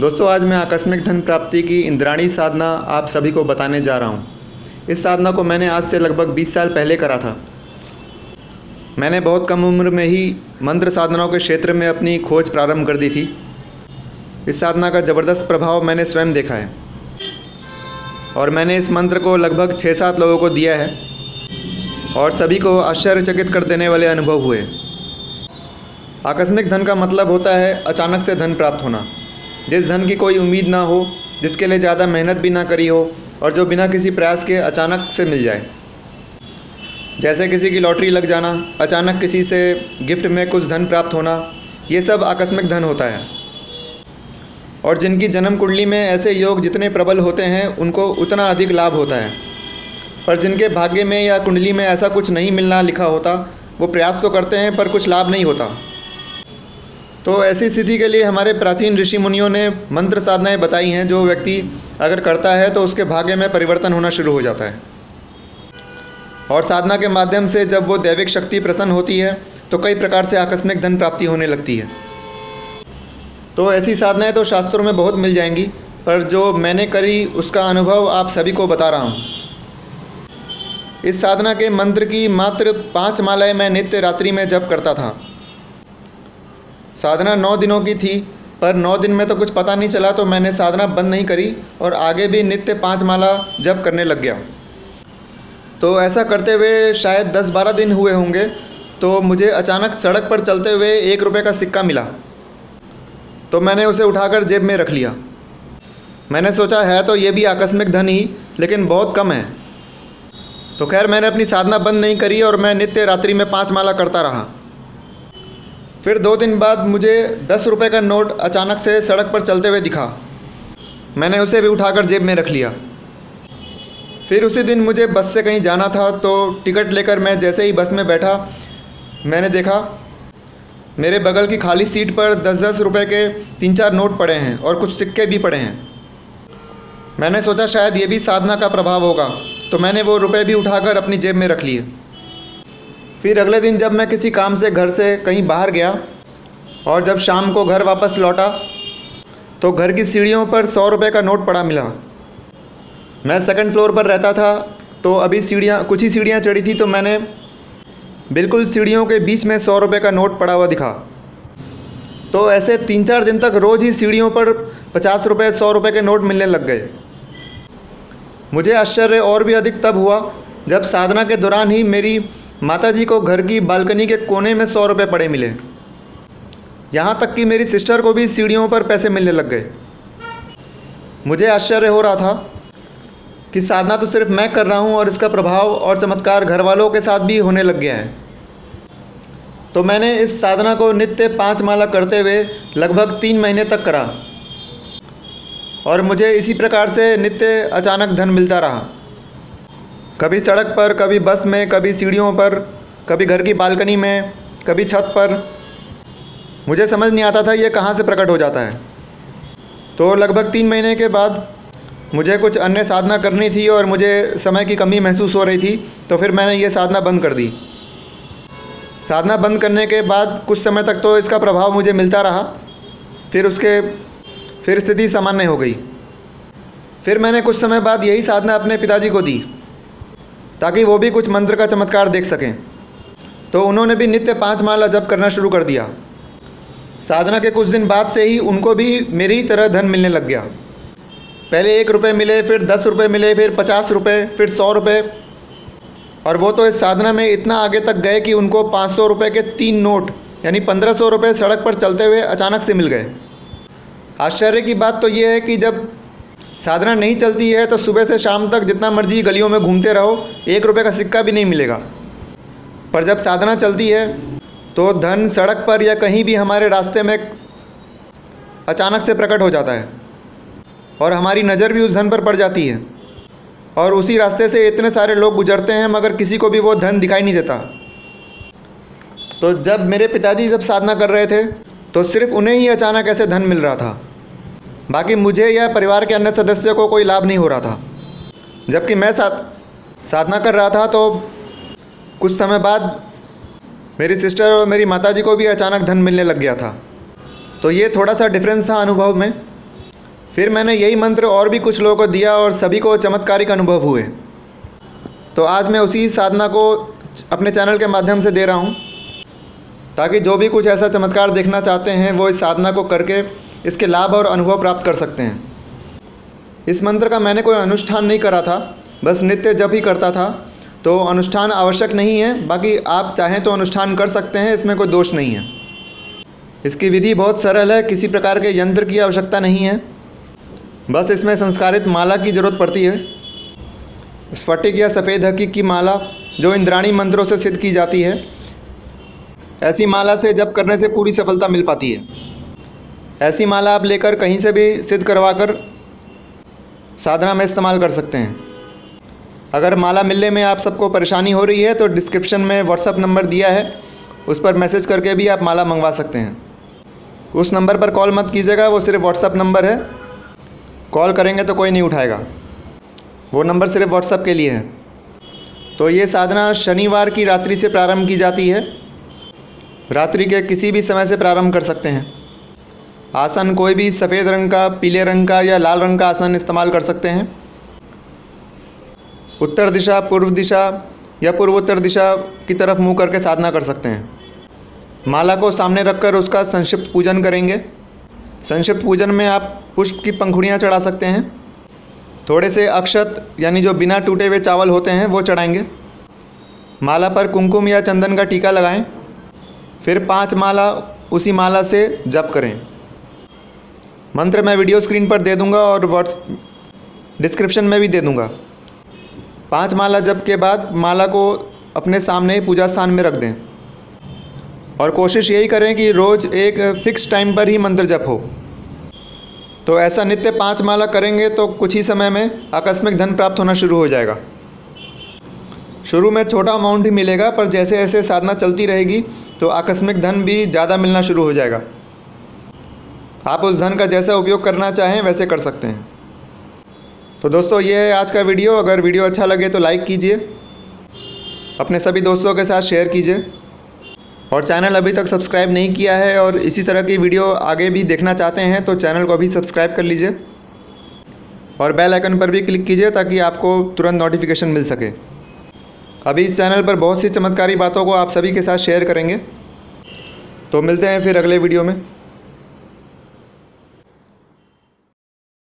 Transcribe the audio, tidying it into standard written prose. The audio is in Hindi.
दोस्तों, आज मैं आकस्मिक धन प्राप्ति की इंद्राणी साधना आप सभी को बताने जा रहा हूँ। इस साधना को मैंने आज से लगभग 20 साल पहले करा था। मैंने बहुत कम उम्र में ही मंत्र साधनाओं के क्षेत्र में अपनी खोज प्रारंभ कर दी थी। इस साधना का ज़बरदस्त प्रभाव मैंने स्वयं देखा है और मैंने इस मंत्र को लगभग 6-7 लोगों को दिया है और सभी को आश्चर्यचकित कर देने वाले अनुभव हुए। आकस्मिक धन का मतलब होता है अचानक से धन प्राप्त होना, जिस धन की कोई उम्मीद ना हो, जिसके लिए ज़्यादा मेहनत भी ना करी हो और जो बिना किसी प्रयास के अचानक से मिल जाए। जैसे किसी की लॉटरी लग जाना, अचानक किसी से गिफ्ट में कुछ धन प्राप्त होना, ये सब आकस्मिक धन होता है। और जिनकी जन्म कुंडली में ऐसे योग जितने प्रबल होते हैं उनको उतना अधिक लाभ होता है, पर जिनके भाग्य में या कुंडली में ऐसा कुछ नहीं मिलना लिखा होता, वो प्रयास तो करते हैं पर कुछ लाभ नहीं होता। तो ऐसी स्थिति के लिए हमारे प्राचीन ऋषि मुनियों ने मंत्र साधनाएँ बताई हैं, जो व्यक्ति अगर करता है तो उसके भाग्य में परिवर्तन होना शुरू हो जाता है। और साधना के माध्यम से जब वो दैविक शक्ति प्रसन्न होती है तो कई प्रकार से आकस्मिक धन प्राप्ति होने लगती है। तो ऐसी साधनाएं तो शास्त्रों में बहुत मिल जाएंगी, पर जो मैंने करी उसका अनुभव आप सभी को बता रहा हूँ। इस साधना के मंत्र की मात्र 5 मालाएँ मैं नित्य रात्रि में जप करता था। साधना 9 दिनों की थी, पर 9 दिन में तो कुछ पता नहीं चला, तो मैंने साधना बंद नहीं करी और आगे भी नित्य 5 माला जप करने लग गया। तो ऐसा करते हुए शायद 10-12 दिन हुए होंगे, तो मुझे अचानक सड़क पर चलते हुए ₹1 का सिक्का मिला। तो मैंने उसे उठाकर जेब में रख लिया। मैंने सोचा है तो ये भी आकस्मिक धन ही, लेकिन बहुत कम है। तो खैर, मैंने अपनी साधना बंद नहीं करी और मैं नित्य रात्रि में 5 माला करता रहा। फिर 2 दिन बाद मुझे ₹10 का नोट अचानक से सड़क पर चलते हुए दिखा। मैंने उसे भी उठाकर जेब में रख लिया। फिर उसी दिन मुझे बस से कहीं जाना था, तो टिकट लेकर मैं जैसे ही बस में बैठा, मैंने देखा मेरे बगल की खाली सीट पर 10-10 रुपये के 3-4 नोट पड़े हैं और कुछ सिक्के भी पड़े हैं। मैंने सोचा शायद ये भी साधना का प्रभाव होगा, तो मैंने वो रुपये भी उठाकर अपनी जेब में रख लिए। फिर अगले दिन जब मैं किसी काम से घर से कहीं बाहर गया और जब शाम को घर वापस लौटा, तो घर की सीढ़ियों पर ₹100 का नोट पड़ा मिला। मैं 2nd फ्लोर पर रहता था, तो अभी कुछ ही सीढ़ियाँ चढ़ी थी, तो मैंने बिल्कुल सीढ़ियों के बीच में ₹100 का नोट पड़ा हुआ दिखा। तो ऐसे 3-4 दिन तक रोज़ ही सीढ़ियों पर ₹50 ₹100 के नोट मिलने लग गए। मुझे आश्चर्य और भी अधिक तब हुआ जब साधना के दौरान ही मेरी माताजी को घर की बालकनी के कोने में ₹100 पड़े मिले। यहाँ तक कि मेरी सिस्टर को भी सीढ़ियों पर पैसे मिलने लग गए। मुझे आश्चर्य हो रहा था कि साधना तो सिर्फ मैं कर रहा हूँ और इसका प्रभाव और चमत्कार घर वालों के साथ भी होने लग गया है। तो मैंने इस साधना को नित्य 5 माला करते हुए लगभग 3 महीने तक करा और मुझे इसी प्रकार से नित्य अचानक धन मिलता रहा। कभी सड़क पर, कभी बस में, कभी सीढ़ियों पर, कभी घर की बालकनी में, कभी छत पर। मुझे समझ नहीं आता था ये कहाँ से प्रकट हो जाता है। तो लगभग 3 महीने के बाद मुझे कुछ अन्य साधना करनी थी और मुझे समय की कमी महसूस हो रही थी, तो फिर मैंने ये साधना बंद कर दी। साधना बंद करने के बाद कुछ समय तक तो इसका प्रभाव मुझे मिलता रहा, फिर स्थिति सामान्य हो गई। फिर मैंने कुछ समय बाद यही साधना अपने पिताजी को दी ताकि वो भी कुछ मंत्र का चमत्कार देख सकें। तो उन्होंने भी नित्य 5 माला जप करना शुरू कर दिया। साधना के कुछ दिन बाद से ही उनको भी मेरी तरह धन मिलने लग गया। पहले ₹1 मिले, फिर ₹10 मिले, फिर ₹50, फिर ₹100। और वो तो इस साधना में इतना आगे तक गए कि उनको ₹500 के 3 नोट यानी ₹1500 सड़क पर चलते हुए अचानक से मिल गए। आश्चर्य की बात तो ये है कि जब साधना नहीं चलती है तो सुबह से शाम तक जितना मर्जी गलियों में घूमते रहो, ₹1 का सिक्का भी नहीं मिलेगा। पर जब साधना चलती है तो धन सड़क पर या कहीं भी हमारे रास्ते में अचानक से प्रकट हो जाता है और हमारी नज़र भी उस धन पर पड़ जाती है। और उसी रास्ते से इतने सारे लोग गुजरते हैं मगर किसी को भी वो धन दिखाई नहीं देता। तो जब मेरे पिताजी जब साधना कर रहे थे तो सिर्फ उन्हें ही अचानक ऐसे धन मिल रहा था, बाकी मुझे या परिवार के अन्य सदस्यों को कोई लाभ नहीं हो रहा था। जबकि मैं साधना कर रहा था तो कुछ समय बाद मेरी सिस्टर और मेरी माताजी को भी अचानक धन मिलने लग गया था। तो ये थोड़ा सा डिफरेंस था अनुभव में। फिर मैंने यही मंत्र और भी कुछ लोगों को दिया और सभी को चमत्कारिक अनुभव हुए। तो आज मैं उसी साधना को अपने चैनल के माध्यम से दे रहा हूँ, ताकि जो भी कुछ ऐसा चमत्कार देखना चाहते हैं वो इस साधना को करके इसके लाभ और अनुभव प्राप्त कर सकते हैं। इस मंत्र का मैंने कोई अनुष्ठान नहीं करा था, बस नित्य जप ही करता था, तो अनुष्ठान आवश्यक नहीं है। बाकी आप चाहें तो अनुष्ठान कर सकते हैं, इसमें कोई दोष नहीं है। इसकी विधि बहुत सरल है, किसी प्रकार के यंत्र की आवश्यकता नहीं है, बस इसमें संस्कारित माला की ज़रूरत पड़ती है। स्फटिक या सफ़ेद हकीक की माला जो इंद्राणी मंत्रों से सिद्ध की जाती है, ऐसी माला से जप करने से पूरी सफलता मिल पाती है। ऐसी माला आप लेकर कहीं से भी सिद्ध करवा कर साधना में इस्तेमाल कर सकते हैं। अगर माला मिलने में आप सबको परेशानी हो रही है तो डिस्क्रिप्शन में व्हाट्सएप नंबर दिया है, उस पर मैसेज करके भी आप माला मंगवा सकते हैं। उस नंबर पर कॉल मत कीजिएगा, वो सिर्फ व्हाट्सएप नंबर है, कॉल करेंगे तो कोई नहीं उठाएगा, वो नंबर सिर्फ व्हाट्सएप के लिए है। तो ये साधना शनिवार की रात्रि से प्रारंभ की जाती है, रात्रि के किसी भी समय से प्रारंभ कर सकते हैं। आसन कोई भी सफ़ेद रंग का, पीले रंग का या लाल रंग का आसन इस्तेमाल कर सकते हैं। उत्तर दिशा, पूर्व दिशा या पूर्वोत्तर दिशा की तरफ मुंह करके साधना कर सकते हैं। माला को सामने रखकर उसका संक्षिप्त पूजन करेंगे। संक्षिप्त पूजन में आप पुष्प की पंखुड़ियाँ चढ़ा सकते हैं, थोड़े से अक्षत यानी जो बिना टूटे हुए चावल होते हैं वो चढ़ाएंगे। माला पर कुमकुम या चंदन का टीका लगाएं, फिर 5 माला उसी माला से जप करें। मंत्र मैं वीडियो स्क्रीन पर दे दूंगा और डिस्क्रिप्शन में भी दे दूंगा। 5 माला जप के बाद माला को अपने सामने पूजा स्थान में रख दें और कोशिश यही करें कि रोज़ एक फ़िक्स टाइम पर ही मंत्र जप हो। तो ऐसा नित्य 5 माला करेंगे तो कुछ ही समय में आकस्मिक धन प्राप्त होना शुरू हो जाएगा। शुरू में छोटा अमाउंट ही मिलेगा, पर जैसे जैसे साधना चलती रहेगी तो आकस्मिक धन भी ज़्यादा मिलना शुरू हो जाएगा। आप उस धन का जैसा उपयोग करना चाहें वैसे कर सकते हैं। तो दोस्तों, ये है आज का वीडियो। अगर वीडियो अच्छा लगे तो लाइक कीजिए, अपने सभी दोस्तों के साथ शेयर कीजिए, और चैनल अभी तक सब्सक्राइब नहीं किया है और इसी तरह की वीडियो आगे भी देखना चाहते हैं तो चैनल को भी सब्सक्राइब कर लीजिए और बेल आइकन पर भी क्लिक कीजिए ताकि आपको तुरंत नोटिफिकेशन मिल सके। अभी इस चैनल पर बहुत सी चमत्कारी बातों को आप सभी के साथ शेयर करेंगे। तो मिलते हैं फिर अगले वीडियो में।